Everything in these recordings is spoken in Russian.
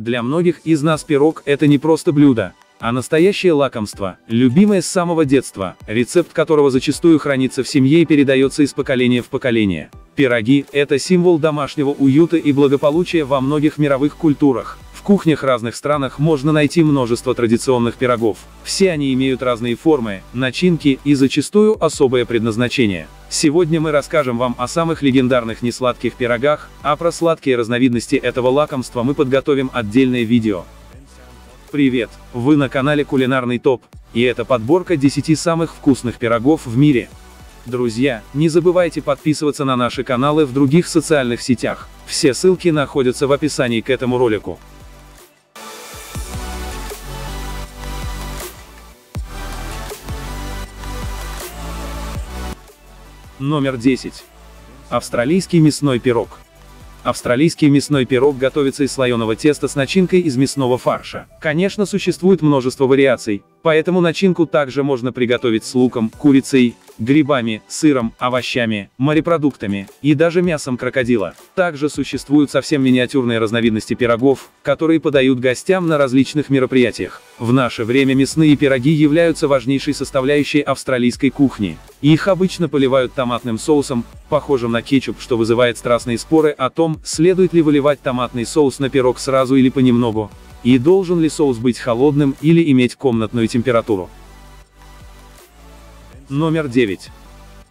Для многих из нас пирог – это не просто блюдо, а настоящее лакомство, любимое с самого детства, рецепт которого зачастую хранится в семье и передается из поколения в поколение. Пироги – это символ домашнего уюта и благополучия во многих мировых культурах. В кухнях разных стран можно найти множество традиционных пирогов. Все они имеют разные формы, начинки и зачастую особое предназначение. Сегодня мы расскажем вам о самых легендарных несладких пирогах, а про сладкие разновидности этого лакомства мы подготовим отдельное видео. Привет! Вы на канале Кулинарный ТОП, и это подборка 10 самых вкусных пирогов в мире. Друзья, не забывайте подписываться на наши каналы в других социальных сетях. Все ссылки находятся в описании к этому ролику. Номер 10. Австралийский мясной пирог. Австралийский мясной пирог готовится из слоеного теста с начинкой из мясного фарша. Конечно, существует множество вариаций, поэтому начинку также можно приготовить с луком, курицей, грибами, сыром, овощами, морепродуктами и даже мясом крокодила. Также существуют совсем миниатюрные разновидности пирогов, которые подают гостям на различных мероприятиях. В наше время мясные пироги являются важнейшей составляющей австралийской кухни. Их обычно поливают томатным соусом, похожим на кетчуп, что вызывает страстные споры о том, следует ли выливать томатный соус на пирог сразу или понемногу, и должен ли соус быть холодным или иметь комнатную температуру. Номер 9.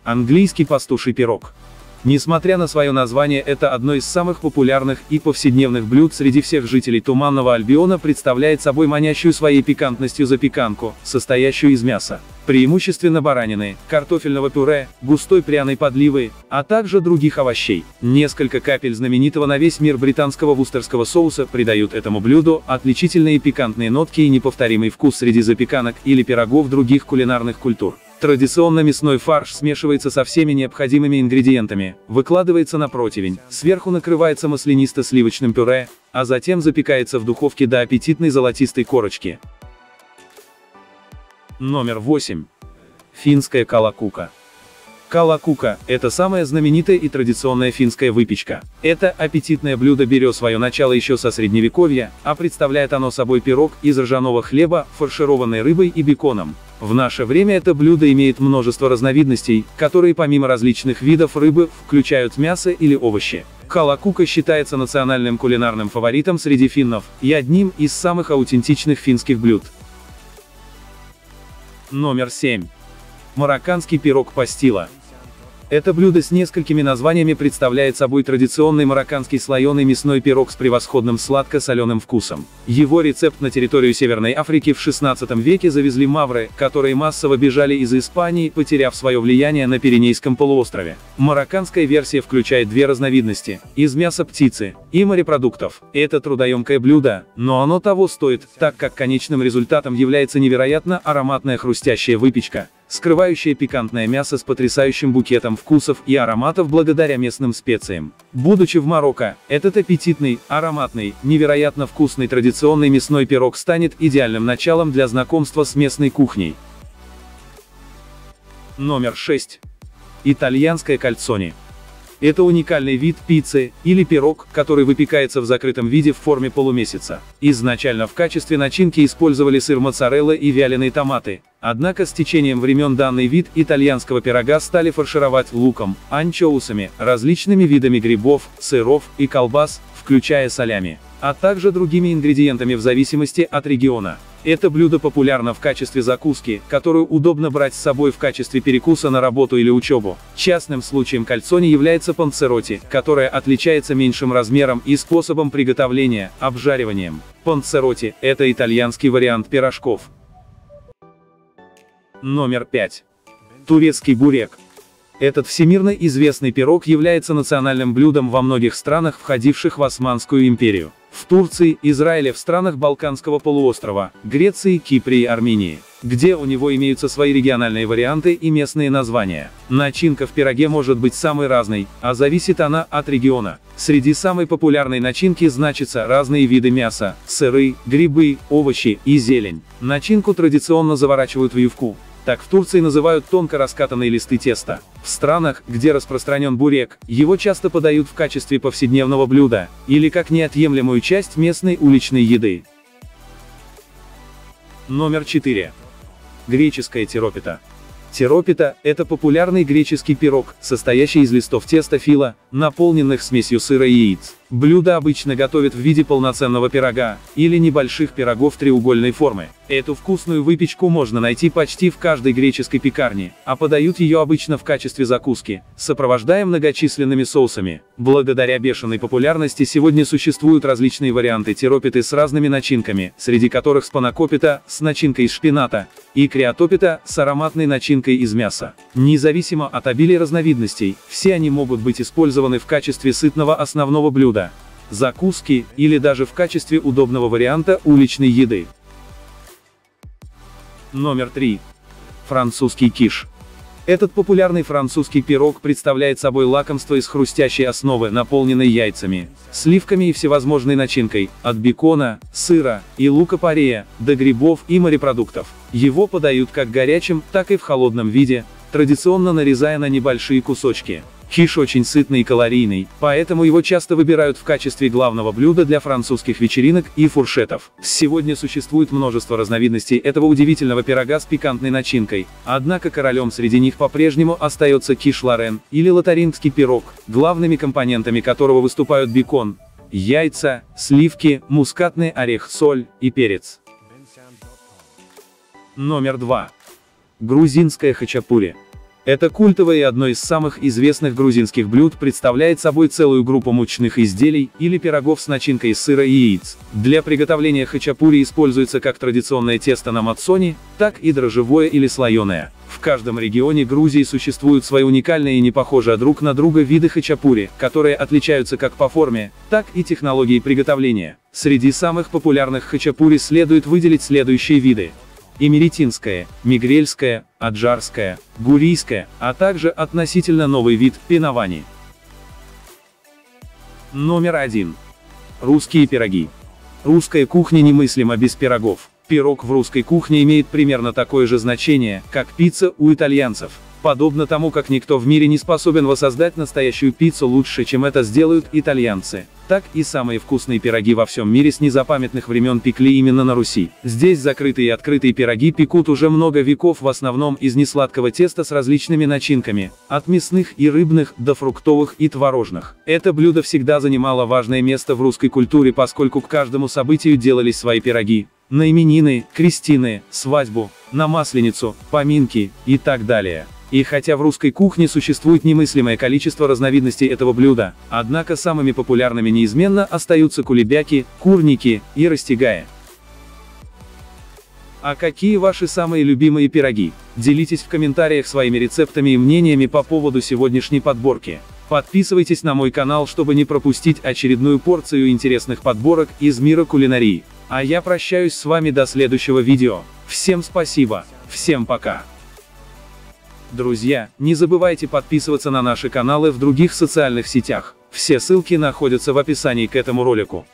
Английский пастуший пирог. Несмотря на свое название, это одно из самых популярных и повседневных блюд среди всех жителей Туманного Альбиона, представляет собой манящую своей пикантностью запеканку, состоящую из мяса, преимущественно баранины, картофельного пюре, густой пряной подливы, а также других овощей. Несколько капель знаменитого на весь мир британского вустерского соуса придают этому блюду отличительные пикантные нотки и неповторимый вкус среди запеканок или пирогов других кулинарных культур. Традиционно мясной фарш смешивается со всеми необходимыми ингредиентами, выкладывается на противень, сверху накрывается маслянисто-сливочным пюре, а затем запекается в духовке до аппетитной золотистой корочки. Номер 8. Финская калакукко. Калакукко – это самая знаменитая и традиционная финская выпечка. Это аппетитное блюдо берет свое начало еще со средневековья, а представляет оно собой пирог из ржаного хлеба, фаршированной рыбой и беконом. В наше время это блюдо имеет множество разновидностей, которые помимо различных видов рыбы, включают мясо или овощи. Калакукко считается национальным кулинарным фаворитом среди финнов и одним из самых аутентичных финских блюд. Номер 7. Марокканский пирог пастилла. Это блюдо с несколькими названиями представляет собой традиционный марокканский слоеный мясной пирог с превосходным сладко-соленым вкусом. Его рецепт на территорию Северной Африки в 16 веке завезли мавры, которые массово бежали из Испании, потеряв свое влияние на Пиренейском полуострове. Марокканская версия включает две разновидности – из мяса птицы и морепродуктов. Это трудоемкое блюдо, но оно того стоит, так как конечным результатом является невероятно ароматная хрустящая выпечка, скрывающее пикантное мясо с потрясающим букетом вкусов и ароматов благодаря местным специям. Будучи в Марокко, этот аппетитный, ароматный, невероятно вкусный традиционный мясной пирог станет идеальным началом для знакомства с местной кухней. Номер 6. Итальянская кальцоне. Это уникальный вид пиццы, или пирог, который выпекается в закрытом виде в форме полумесяца. Изначально в качестве начинки использовали сыр моцарелла и вяленые томаты, однако с течением времен данный вид итальянского пирога стали фаршировать луком, анчоусами, различными видами грибов, сыров и колбас, включая салями, а также другими ингредиентами в зависимости от региона. Это блюдо популярно в качестве закуски, которую удобно брать с собой в качестве перекуса на работу или учебу. Частным случаем кальцоне является панцероти, которая отличается меньшим размером и способом приготовления, обжариванием. Панцероти – это итальянский вариант пирожков. Номер 5. Турецкий бурек. Этот всемирно известный пирог является национальным блюдом во многих странах, входивших в Османскую империю. В Турции, Израиле, в странах Балканского полуострова, Греции, Кипре и Армении, где у него имеются свои региональные варианты и местные названия. Начинка в пироге может быть самой разной, а зависит она от региона. Среди самой популярной начинки значатся разные виды мяса, сыры, грибы, овощи и зелень. Начинку традиционно заворачивают в юфку, Так в Турции называют тонко раскатанные листы теста. В странах, где распространен бурек, его часто подают в качестве повседневного блюда, или как неотъемлемую часть местной уличной еды. Номер 4. Греческая тиропита. Тиропита – это популярный греческий пирог, состоящий из листов теста фила, наполненных смесью сыра и яиц. Блюдо обычно готовят в виде полноценного пирога, или небольших пирогов треугольной формы. Эту вкусную выпечку можно найти почти в каждой греческой пекарне, а подают ее обычно в качестве закуски, сопровождая многочисленными соусами. Благодаря бешеной популярности сегодня существуют различные варианты тиропиты с разными начинками, среди которых спанакопита с начинкой из шпината, и креатопита с ароматной начинкой из мяса. Независимо от обилия разновидностей, все они могут быть использованы в качестве сытного основного блюда, закуски или даже в качестве удобного варианта уличной еды. Номер 3. Французский киш. Этот популярный французский пирог представляет собой лакомство из хрустящей основы, наполненной яйцами, сливками и всевозможной начинкой, от бекона, сыра и лука-порея, до грибов и морепродуктов. Его подают как горячим, так и в холодном виде, традиционно нарезая на небольшие кусочки. Киш очень сытный и калорийный, поэтому его часто выбирают в качестве главного блюда для французских вечеринок и фуршетов. Сегодня существует множество разновидностей этого удивительного пирога с пикантной начинкой, однако королем среди них по-прежнему остается киш лорен, или лотарингский пирог, главными компонентами которого выступают бекон, яйца, сливки, мускатный орех, соль и перец. Номер 2. Грузинская хачапури. Это культовое и одно из самых известных грузинских блюд, представляет собой целую группу мучных изделий или пирогов с начинкой из сыра и яиц. Для приготовления хачапури используется как традиционное тесто на мацони, так и дрожжевое или слоеное. В каждом регионе Грузии существуют свои уникальные и не похожие друг на друга виды хачапури, которые отличаются как по форме, так и технологии приготовления. Среди самых популярных хачапури следует выделить следующие виды: имеретинская, мегрельская, аджарская, гурийская, а также относительно новый вид – пеновани. Номер 1. Русские пироги. Русская кухня немыслима без пирогов. Пирог в русской кухне имеет примерно такое же значение, как пицца у итальянцев. Подобно тому, как никто в мире не способен воссоздать настоящую пиццу лучше, чем это сделают итальянцы, так и самые вкусные пироги во всем мире с незапамятных времен пекли именно на Руси. Здесь закрытые и открытые пироги пекут уже много веков, в основном из несладкого теста с различными начинками, от мясных и рыбных до фруктовых и творожных. Это блюдо всегда занимало важное место в русской культуре, поскольку к каждому событию делались свои пироги: на именины, крестины, свадьбу, на Масленицу, поминки и так далее. И хотя в русской кухне существует немыслимое количество разновидностей этого блюда, однако самыми популярными неизменно остаются кулебяки, курники и расстегаи. А какие ваши самые любимые пироги? Делитесь в комментариях своими рецептами и мнениями по поводу сегодняшней подборки. Подписывайтесь на мой канал, чтобы не пропустить очередную порцию интересных подборок из мира кулинарии. А я прощаюсь с вами до следующего видео. Всем спасибо, всем пока! Друзья, не забывайте подписываться на наши каналы в других социальных сетях. Все ссылки находятся в описании к этому ролику.